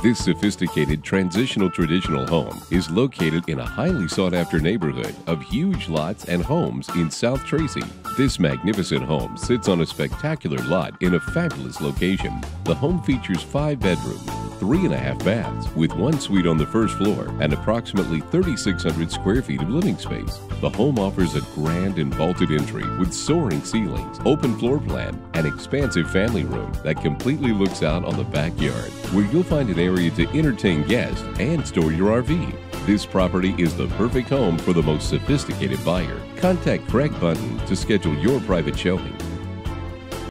This sophisticated transitional traditional home is located in a highly sought-after neighborhood of huge lots and homes in South Tracy. This magnificent home sits on a spectacular lot in a fabulous location. The home features 5 bedrooms, 3.5 baths, with 1 suite on the first floor and approximately 3,600 square feet of living space. The home offers a grand and vaulted entry with soaring ceilings, open floor plan, and expansive family room that completely looks out on the backyard, where you'll find an area to entertain guests and store your RV. This property is the perfect home for the most sophisticated buyer. Contact Craig Buntin to schedule your private showing.